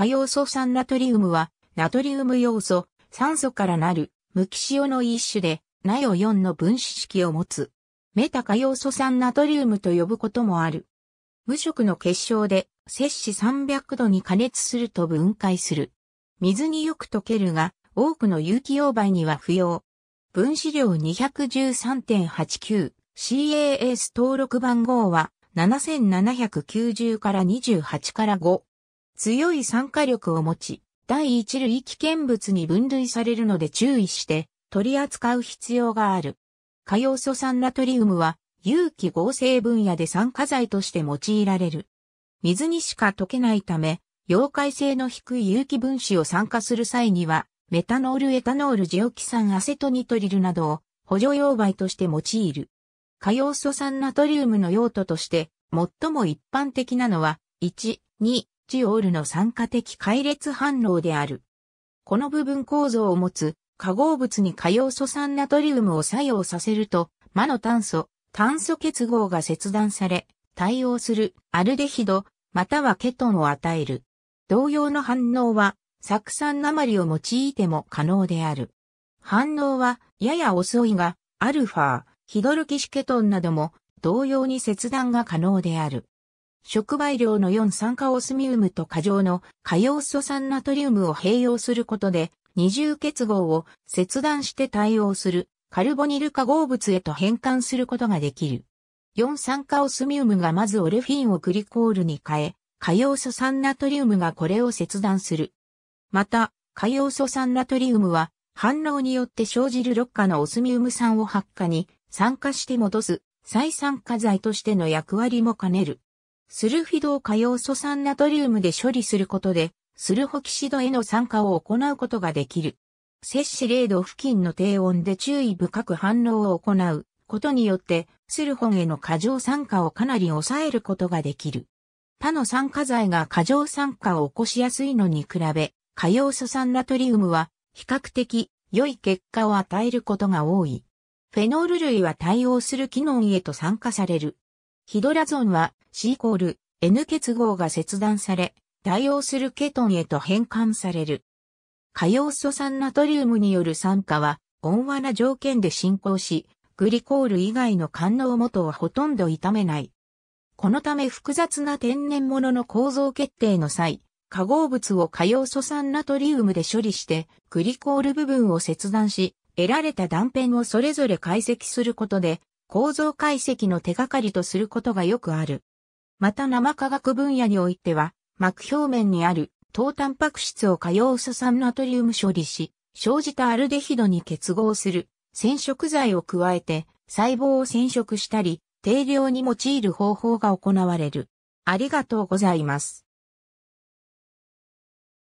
可溶素酸ナトリウムは、ナトリウムヨウ素、酸素からなる無機塩の一種で、NaIO4 の分子式を持つ。メタ可溶素酸ナトリウムと呼ぶこともある。無色の結晶で、摂氏300度に加熱すると分解する。水によく溶けるが、多くの有機溶媒には不要。分子量 213.89。CAS 登録番号は7790から28から5。強い酸化力を持ち、第一類危険物に分類されるので注意して取り扱う必要がある。可溶素酸ナトリウムは有機合成分野で酸化剤として用いられる。水にしか溶けないため、溶解性の低い有機分子を酸化する際には、メタノール、エタノール、ジオキ酸、アセトニトリルなどを補助溶媒として用いる。可溶素酸ナトリウムの用途として、最も一般的なのは、1、2、ジオールの酸化的解列反応である。この部分構造を持つ化合物に可溶素酸ナトリウムを作用させると、魔の炭素結合が切断され、対応するアルデヒド、またはケトンを与える。同様の反応は、酢酸鉛を用いても可能である。反応は、やや遅いが、アルファ、ヒドルキシケトンなども同様に切断が可能である。触媒量の4酸化オスミウムと過剰の可溶素酸ナトリウムを併用することで二重結合を切断して対応するカルボニル化合物へと変換することができる。4酸化オスミウムがまずオレフィンをグリコールに変え、可溶素酸ナトリウムがこれを切断する。また、可溶素酸ナトリウムは反応によって生じる6価のオスミウム酸を8価に酸化して戻す再酸化剤としての役割も兼ねる。スルフィドを可溶素酸ナトリウムで処理することで、スルホキシドへの酸化を行うことができる。摂氏0度付近の低温で注意深く反応を行うことによって、スルホンへの過剰酸化をかなり抑えることができる。他の酸化剤が過剰酸化を起こしやすいのに比べ、可溶素酸ナトリウムは比較的良い結果を与えることが多い。フェノール類は対応するキノンへと酸化される。ヒドラゾンは C=N 結合が切断され、対応するケトンへと変換される。可溶素酸ナトリウムによる酸化は、温和な条件で進行し、グリコール以外の官能元をほとんど傷めない。このため複雑な天然物の構造決定の際、化合物を可溶素酸ナトリウムで処理して、グリコール部分を切断し、得られた断片をそれぞれ解析することで、構造解析の手がかりとすることがよくある。また生化学分野においては、膜表面にある糖タンパク質を可溶素酸ナトリウム処理し、生じたアルデヒドに結合する染色剤を加えて、細胞を染色したり、定量に用いる方法が行われる。ありがとうございます。